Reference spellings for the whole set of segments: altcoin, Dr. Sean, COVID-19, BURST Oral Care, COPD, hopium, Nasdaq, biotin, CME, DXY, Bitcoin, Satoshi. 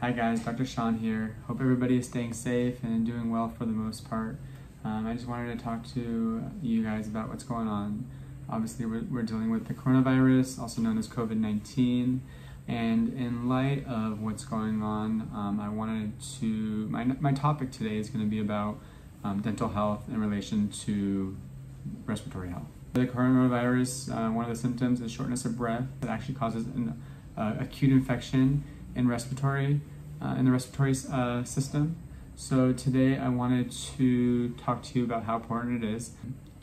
Hi guys, Dr. Sean here. Hope everybody is staying safe and doing well for the most part. I just wanted to talk to you guys about what's going on. Obviously, we're dealing with the coronavirus, also known as COVID-19. And in light of what's going on, my topic today is going to be about dental health in relation to respiratory health. The coronavirus, one of the symptoms is shortness of breath that actually causes an acute infection in the respiratory system. So today I wanted to talk to you about how important it is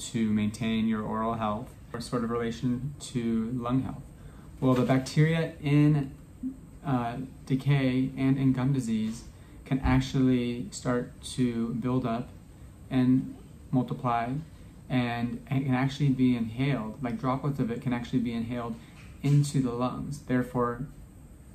to maintain your oral health or sort of relation to lung health. Well, the bacteria in decay and in gum disease can actually start to build up and multiply, and it can actually be inhaled, like droplets of it can actually be inhaled into the lungs, therefore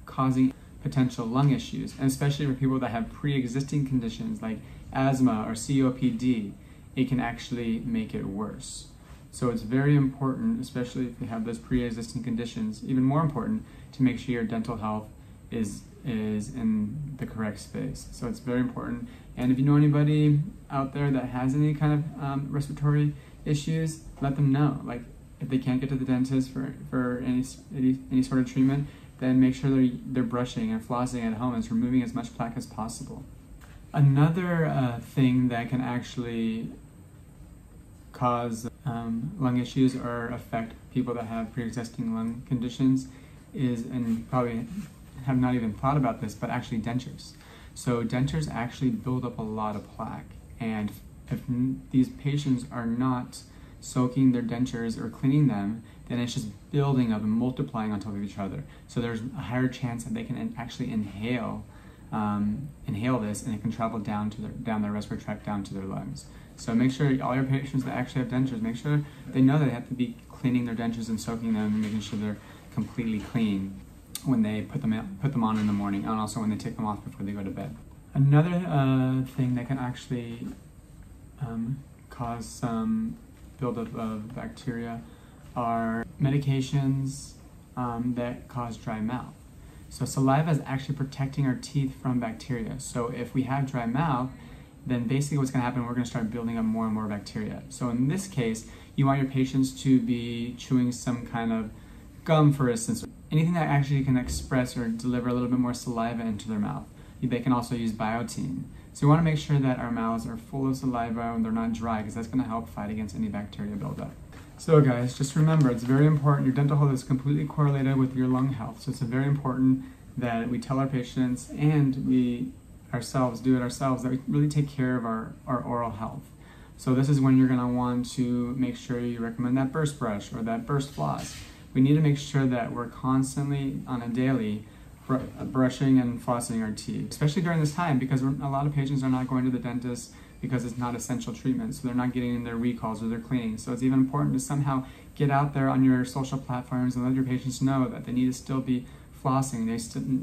causing potential lung issues, and especially for people that have pre-existing conditions like asthma or COPD, it can actually make it worse. So it's very important, especially if you have those pre-existing conditions, even more important to make sure your dental health is in the correct space. So it's very important. And if you know anybody out there that has any kind of respiratory issues, let them know. Like if they can't get to the dentist for any sort of treatment, then make sure they're brushing and flossing at home and removing as much plaque as possible. Another thing that can actually cause lung issues or affect people that have pre-existing lung conditions is, and probably have not even thought about this, but actually dentures. So dentures actually build up a lot of plaque, and if these patients are not soaking their dentures or cleaning them, then it's just building up and multiplying on top of each other. So there's a higher chance that they can actually inhale this, and it can travel down to their respiratory tract, down to their lungs. So make sure all your patients that actually have dentures, make sure they know that they have to be cleaning their dentures and soaking them, and making sure they're completely clean when they put them on in the morning, and also when they take them off before they go to bed. Another thing that can actually cause some buildup of bacteria are medications that cause dry mouth. So saliva is actually protecting our teeth from bacteria. So if we have dry mouth, then basically what's gonna happen, we're gonna start building up more and more bacteria. So in this case, you want your patients to be chewing some kind of gum, for instance, anything that actually can express or deliver a little bit more saliva into their mouth. They can also use biotin. So we wanna make sure that our mouths are full of saliva and they're not dry, because that's gonna help fight against any bacteria buildup. So guys, just remember, it's very important. Your dental health is completely correlated with your lung health. So it's very important that we tell our patients, and we ourselves do it ourselves, that we really take care of our oral health. So this is when you're gonna want to make sure you recommend that burst brush or that burst floss. We need to make sure that we're constantly, on a daily, brushing and flossing our teeth, especially during this time, because a lot of patients are not going to the dentist because it's not essential treatment, so they're not getting their recalls or their cleanings. So it's even important to somehow get out there on your social platforms and let your patients know that they need to still be flossing,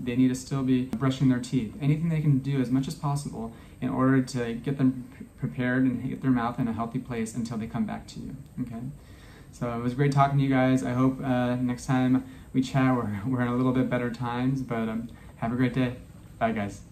they need to still be brushing their teeth. Anything they can do as much as possible in order to get them prepared and get their mouth in a healthy place until they come back to you, okay? So it was great talking to you guys. I hope next time we chat, we're in a little bit better times, but have a great day. Bye guys.